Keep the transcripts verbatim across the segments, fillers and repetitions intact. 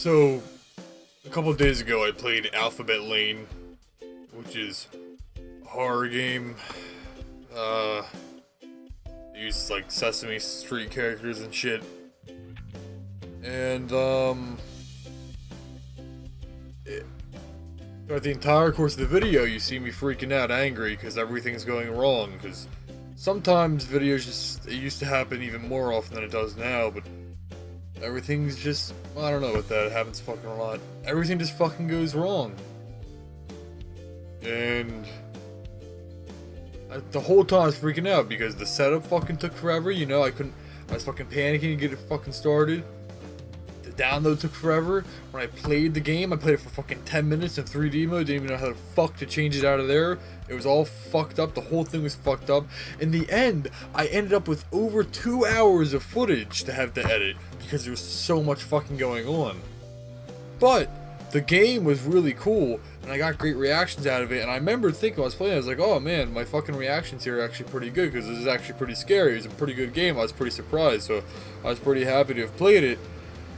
So, a couple of days ago I played Alphabet Lane, which is a horror game. Uh, it uses like Sesame Street characters and shit. And, um... It, throughout the entire course of the video, you see me freaking out angry because everything's going wrong, because sometimes videos just, it used to happen even more often than it does now, but everything's just, I don't know about that, it happens fucking a lot. Everything just fucking goes wrong. And I, the whole time I was freaking out because the setup fucking took forever, you know, I couldn't, I was fucking panicking to get it fucking started. Download took forever. When I played the game, I played it for fucking ten minutes in three D mode, didn't even know how the fuck to change it out of there. It was all fucked up, the whole thing was fucked up. In the end, I ended up with over two hours of footage to have to edit, because there was so much fucking going on. But the game was really cool, and I got great reactions out of it, and I remember thinking when I was playing, I was like, oh man, my fucking reactions here are actually pretty good, because this is actually pretty scary. It was a pretty good game, I was pretty surprised, so I was pretty happy to have played it.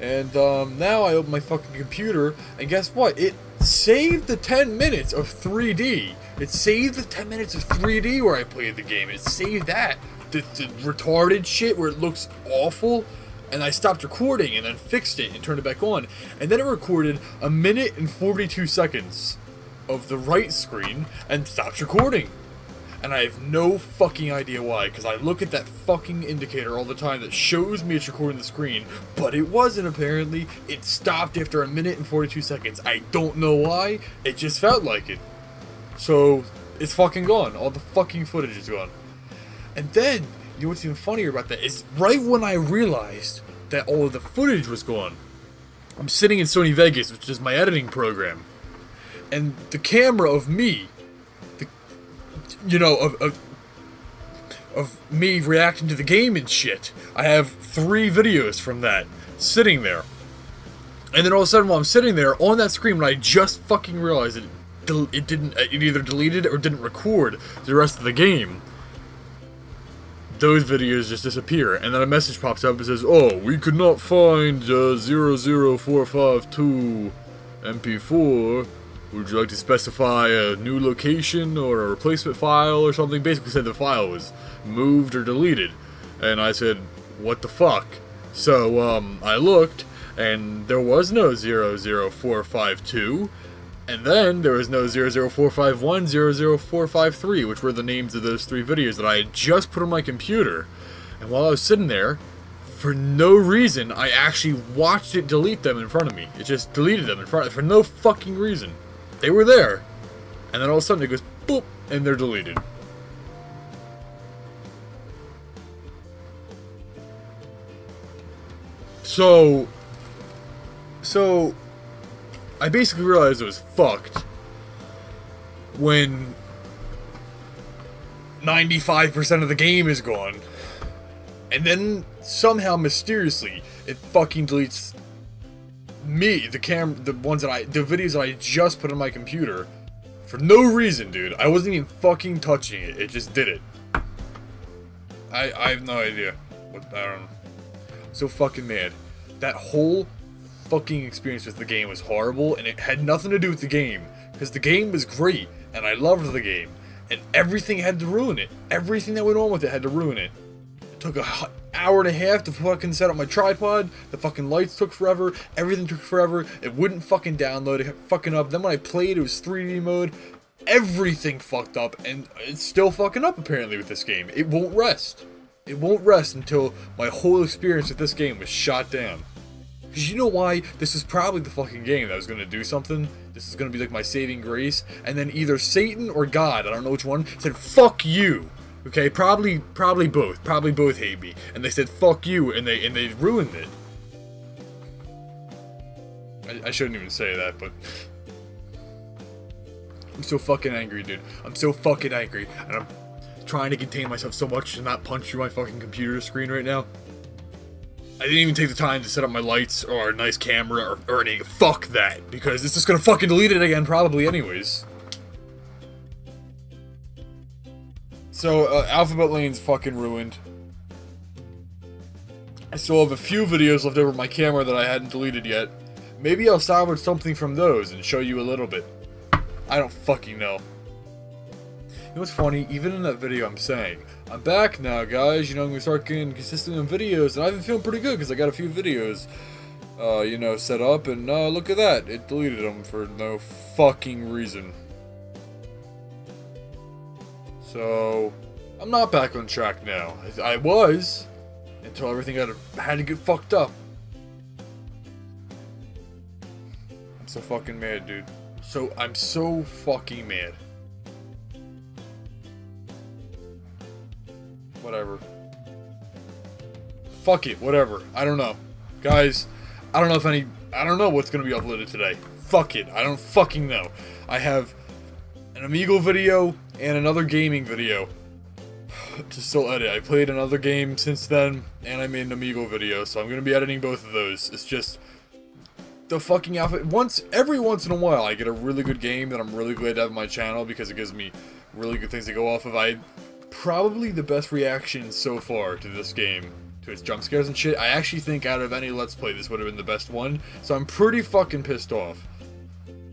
And, um, now I open my fucking computer, and guess what? It saved the ten minutes of three D. It saved the ten minutes of three D where I played the game. It saved that. The, the retarded shit where it looks awful. And I stopped recording and then fixed it and turned it back on. And then it recorded a minute and forty-two seconds of the right screen and stopped recording. And I have no fucking idea why, because I look at that fucking indicator all the time that shows me it's recording the screen, but it wasn't apparently. It stopped after a minute and forty-two seconds. I don't know why, it just felt like it. So, it's fucking gone. All the fucking footage is gone. And then, you know what's even funnier about that is right when I realized that all of the footage was gone, I'm sitting in Sony Vegas, which is my editing program, and the camera of me, you know, of, of, of me reacting to the game and shit. I have three videos from that, sitting there. And then all of a sudden, while I'm sitting there, on that screen, when I just fucking realized it, it didn't, it either deleted or didn't record the rest of the game, those videos just disappear. And then a message pops up and says, oh, we could not find uh, zero zero four five two M P four. Would you like to specify a new location or a replacement file or something? Basically said the file was moved or deleted. And I said, what the fuck? So, um, I looked, and there was no zero zero four five two, and then there was no zero zero four five one, zero zero four five three, which were the names of those three videos that I had just put on my computer. And while I was sitting there, for no reason, I actually watched it delete them in front of me. It just deleted them in front of me for no fucking reason. They were there, and then all of a sudden it goes boop, and they're deleted. So, so, I basically realized it was fucked when ninety-five percent of the game is gone, and then somehow mysteriously it fucking deletes me, the cam, the ones that I, the videos that I just put on my computer, for no reason, dude. I wasn't even fucking touching it. It just did it. I, I have no idea. What, I don't know. I'm so fucking mad. That whole fucking experience with the game was horrible, and it had nothing to do with the game, because the game was great, and I loved the game, and everything had to ruin it. Everything that went on with it had to ruin it. It took a hot hour and a half to fucking set up my tripod, the fucking lights took forever, everything took forever, it wouldn't fucking download, it kept fucking up, then when I played it was three D mode, everything fucked up, and it's still fucking up apparently with this game. It won't rest. It won't rest until my whole experience with this game was shot down. Because you know why? This is probably the fucking game that was going to do something. This is going to be like my saving grace, and then either Satan or God, I don't know which one, said fuck you. Okay, probably, probably both, probably both hate me, and they said "fuck you," and they and they ruined it. I, I shouldn't even say that, but I'm so fucking angry, dude. I'm so fucking angry, and I'm trying to contain myself so much to not punch through my fucking computer screen right now. I didn't even take the time to set up my lights or a nice camera or, or anything. Fuck that, because it's just gonna fucking delete it again, probably, anyways. So, uh, Alphabet Lane's fucking ruined. I still have a few videos left over my camera that I hadn't deleted yet. Maybe I'll salvage something from those and show you a little bit. I don't fucking know. You know what's funny? Even in that video I'm saying, I'm back now, guys. You know, I'm going to start getting consistent in videos. And I've been feeling pretty good because I got a few videos, uh, you know, set up. And uh, look at that. It deleted them for no fucking reason. So, I'm not back on track now. I, I was until everything got a, had to get fucked up. I'm so fucking mad, dude. So, I'm so fucking mad. Whatever. Fuck it, whatever. I don't know. Guys, I don't know if any... I don't know what's gonna be uploaded today. Fuck it, I don't fucking know. I have an Amigo video and another gaming video to still edit. I played another game since then, and I made an Amigo video, so I'm gonna be editing both of those. It's just... the fucking outfit. Once, every once in a while, I get a really good game that I'm really glad to have on my channel because it gives me really good things to go off of. I... probably the best reaction so far to this game, to its jump scares and shit. I actually think out of any Let's Play, this would have been the best one, so I'm pretty fucking pissed off.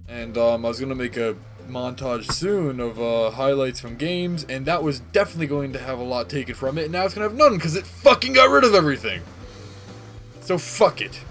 And um, I was gonna make a montage soon of uh, highlights from games, and that was definitely going to have a lot taken from it, and now it's gonna have none, because it fucking got rid of everything. So fuck it.